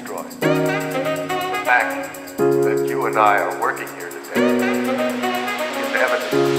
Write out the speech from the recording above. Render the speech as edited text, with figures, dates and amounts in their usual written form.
destroyed. The fact that you and I are working here today is evidence.